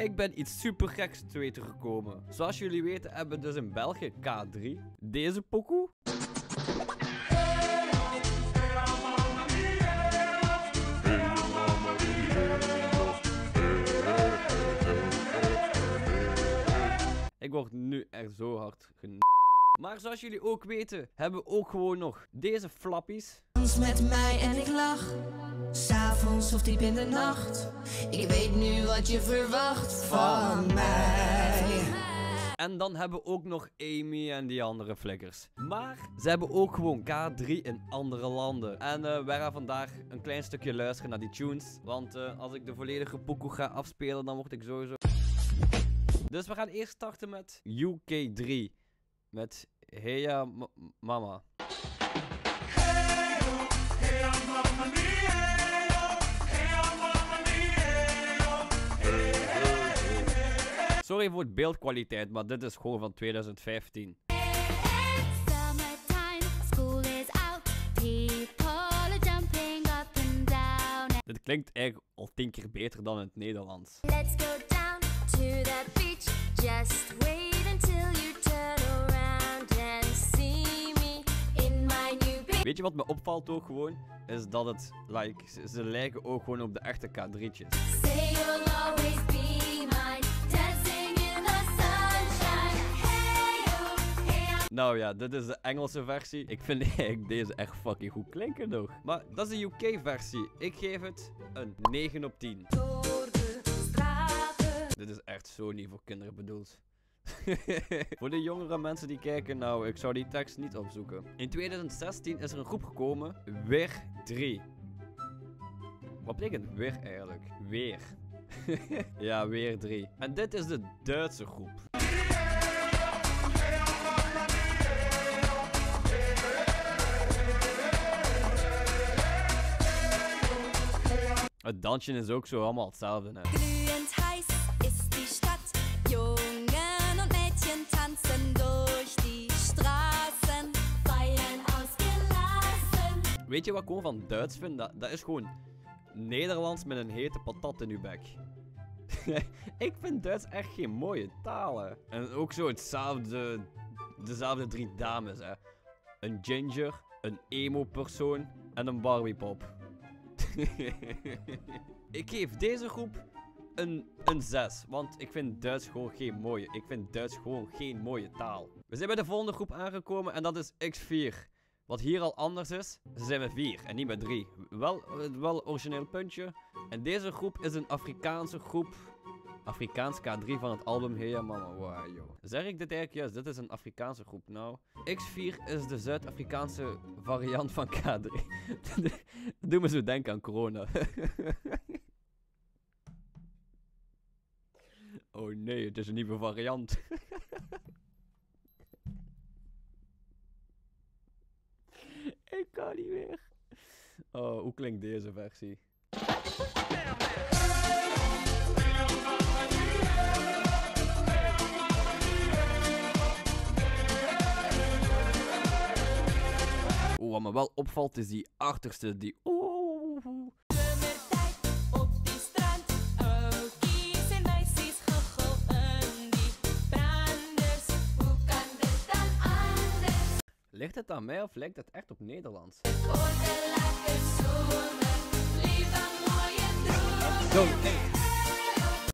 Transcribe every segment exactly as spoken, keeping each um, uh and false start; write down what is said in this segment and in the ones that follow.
Ik ben iets super geks te weten gekomen. Zoals jullie weten hebben we dus in België K drie. Deze pokoe. Ik word nu echt zo hard gen... Maar zoals jullie ook weten, hebben we ook gewoon nog deze flappies. Dans met mij en ik lach. S'avonds of diep in de nacht. Ik weet nu wat je verwacht van mij. En dan hebben we ook nog Amy en die andere flikkers. Maar ze hebben ook gewoon K drie in andere landen. En uh, wij gaan vandaag een klein stukje luisteren naar die tunes. Want uh, als ik de volledige pokoe ga afspelen, dan word ik sowieso... Dus we gaan eerst starten met U K drie. Met Heya Mama. Sorry voor het beeldkwaliteit, maar dit is gewoon van twintig vijftien. Dit klinkt eigenlijk al tien keer beter dan in het Nederlands. Let's go down to the beach. Just wait until you turn around and see me in my new beach. Weet je wat me opvalt ook gewoon? Is dat het, like, ze lijken ook gewoon op de echte K drietjes. Say you'll always be. Nou ja, dit is de Engelse versie. Ik vind eigenlijk deze echt fucking goed klinken nog. Maar dat is de U K versie. Ik geef het een negen op tien. Door de straten. Dit is echt zo niet voor kinderen bedoeld. Voor de jongere mensen die kijken, nou, ik zou die tekst niet opzoeken. In twintig zestien is er een groep gekomen. Wir drie. Wat betekent weer eigenlijk? Weer. Ja, Wir drie. En dit is de Duitse groep. Het dansje is ook zo allemaal hetzelfde, hè. Glühend heiß ist die Stadt. Jungen und Mädchen tanzen durch die Straßen. Feiern ausgelassen. Weet je wat ik gewoon van Duits vind? Dat, dat is gewoon Nederlands met een hete patat in uw bek. Ik vind Duits echt geen mooie talen. En ook zo hetzelfde, dezelfde drie dames, hè. Een ginger, een emo-persoon en een Barbiepop. Ik geef deze groep een, een zes. Want ik vind Duits gewoon geen mooie. Ik vind Duits gewoon geen mooie taal. We zijn bij de volgende groep aangekomen en dat is X vier. Wat hier al anders is, ze zijn met vier en niet met drie. Wel, wel origineel puntje. En deze groep is een Afrikaanse groep. Afrikaans K drie van het album Heya Mama. Wow, yo. Zeg ik dit eigenlijk juist? Dit is een Afrikaanse groep nou. X vier is de Zuid-Afrikaanse variant van K drie. Dat doet me zo denken aan corona. Oh nee, het is een nieuwe variant. Ik kan niet meer. Oh, hoe klinkt deze versie? Oh, wat me wel opvalt is die achterste, die oeh. Zomertijd op die strand, okies en meisjes goochelen die branders. Hoe kan dit dan anders? Ligt het aan mij of lijkt het echt op Nederlands? Ik hoor de lekker zomer, lieve mooie dromen.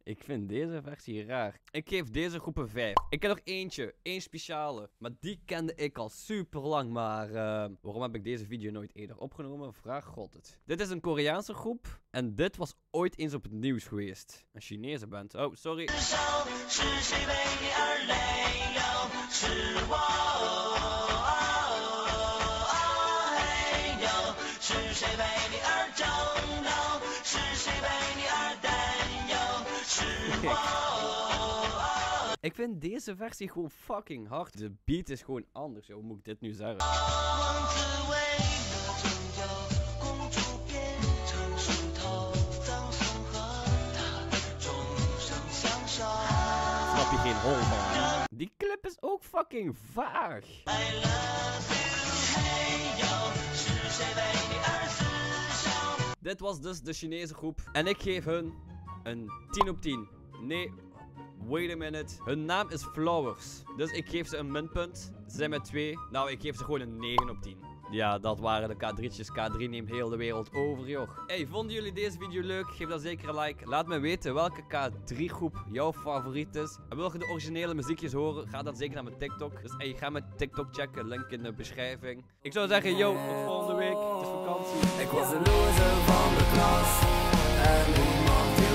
Ik vind deze versie raar. Ik geef deze groep een vijf. Ik heb nog eentje. Eén speciale. Maar die kende ik al super lang. Maar uh, waarom heb ik deze video nooit eerder opgenomen? Vraag God het. Dit is een Koreaanse groep. En dit was ooit eens op het nieuws geweest. Een Chinese band. Oh, sorry. Ik vind deze versie gewoon fucking hard. De beat is gewoon anders, joh. Hoe moet ik dit nu zeggen? Snap je geen hol van? Die clip is ook fucking vaag. I love you, hey yo. Dit was dus de Chinese groep. En ik geef hun een tien op tien. Nee. Wait a minute. Hun naam is Flowers. Dus ik geef ze een minpunt. Ze zijn met twee. Nou, ik geef ze gewoon een negen op tien. Ja, dat waren de K drietjes. K drie neemt heel de wereld over, joh. Hey, vonden jullie deze video leuk? Geef dan zeker een like. Laat me weten welke K drie groep jouw favoriet is. En wil je de originele muziekjes horen? Ga dan zeker naar mijn TikTok. Dus hey, ga mijn TikTok checken. Link in de beschrijving. Ik zou zeggen, yo, tot volgende week. Het is vakantie. Ik was een loser van de klas. En